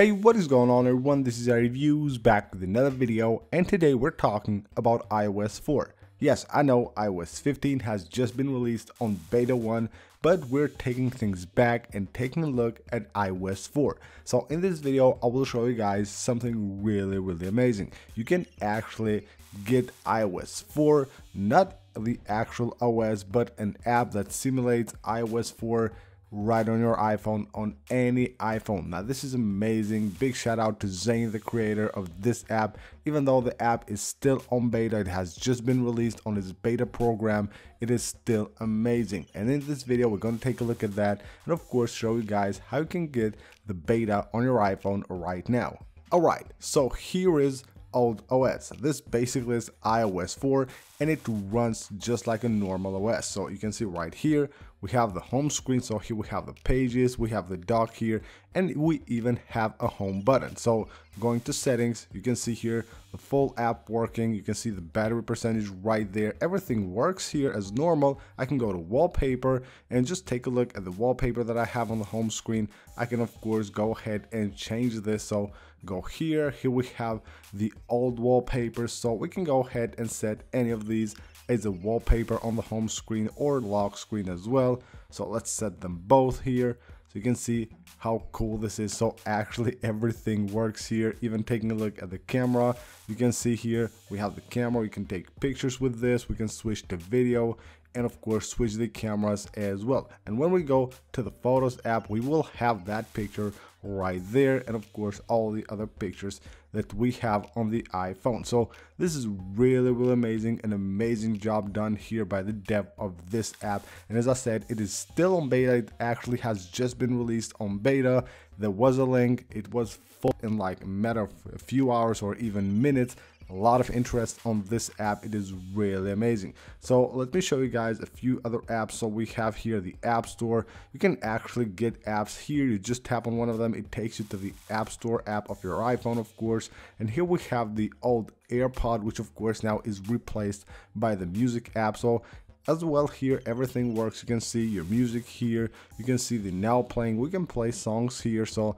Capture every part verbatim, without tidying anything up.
Hey, what is going on everyone? This is iReviews back with another video, and today we're talking about i O S four. Yes, I know i O S fifteen has just been released on beta one, but we're taking things back and taking a look at i O S four. So in this video, I will show you guys something really, really amazing. You can actually get i O S four, not the actual O S, but an app that simulates i O S four right on your iPhone, on any iPhone. Now this is amazing. Big shout out to Zane, the creator of this app. Even though the app is still on beta, it has just been released on its beta program, it is still amazing. And in this video, we're going to take a look at that and of course show you guys how you can get the beta on your iPhone right now. All right, so here is old O S. This basically is i O S four and it runs just like a normal O S. So you can see right here we have the home screen, so here we have the pages, we have the dock here, and we even have a home button. So going to settings, you can see here the full app working, you can see the battery percentage right there, everything works here as normal. I can go to wallpaper and just take a look at the wallpaper that I have on the home screen. I can of course go ahead and change this, so go here, here we have the old wallpaper, so we can go ahead and set any of these as a wallpaper on the home screen or lock screen as well. So let's set them both here. So you can see how cool this is. So actually everything works here. Even taking a look at the camera, you can see here we have the camera. We can take pictures with this, we can switch to video, and of course switch the cameras as well. And when we go to the Photos app, we will have that picture right there, and of course all the other pictures that we have on the iPhone. So this is really, really amazing. An amazing job done here by the dev of this app. And as I said, it is still on beta. It actually has just been released on beta. There was a link. It was full in like a matter of a few hours or even minutes. A lot of interest on this app. It is really amazing. So let me show you guys a few other apps. So we have here the App Store. You can actually get apps here. You just tap on one of them, it takes you to the App Store app of your iPhone, of course. And here we have the old AirPod, which of course now is replaced by the music app. So as well here, everything works. You can see your music here. You can see the now playing. We can play songs here. So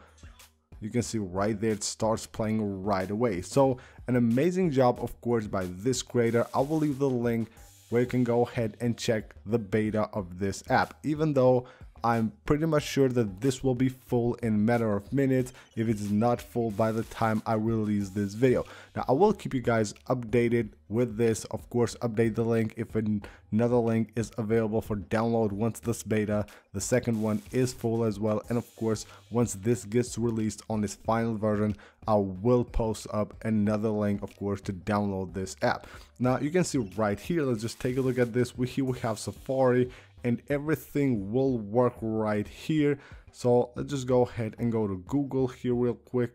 you can see right there, it starts playing right away. So an amazing job, of course, by this creator. I will leave the link where you can go ahead and check the beta of this app, even though I'm pretty much sure that this will be full in a matter of minutes, if it's not full by the time I release this video. Now I will keep you guys updated with this, of course update the link if another link is available for download once this beta, the second one, is full as well. And of course once this gets released on its final version, I will post up another link, of course, to download this app. Now you can see right here, let's just take a look at this. We here we have Safari, and everything will work right here. So let's just go ahead and go to Google here real quick.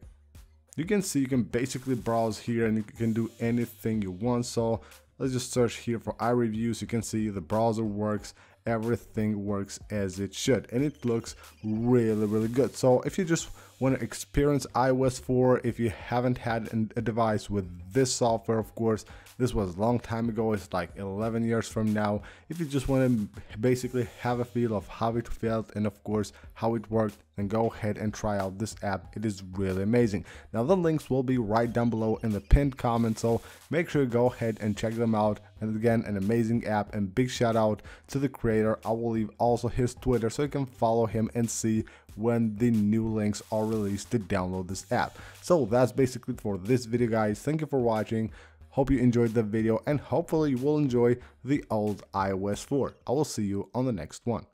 You can see you can basically browse here and you can do anything you want. So let's just search here for iReviews. You can see the browser works, everything works as it should, and it looks really, really good. So if you just want to experience i O S four, if you haven't had an, a device with this software, of course this was a long time ago, it's like eleven years from now, if you just want to basically have a feel of how it felt and of course how it worked, then go ahead and try out this app. It is really amazing. Now the links will be right down below in the pinned comment, so make sure you go ahead and check them out. And again, an amazing app, and big shout out to the creator. I will leave also his Twitter so you can follow him and see when the new links are released to download this app. So that's basically for this video guys. Thank you for watching. Hope you enjoyed the video and hopefully you will enjoy the old i O S four. I will see you on the next one.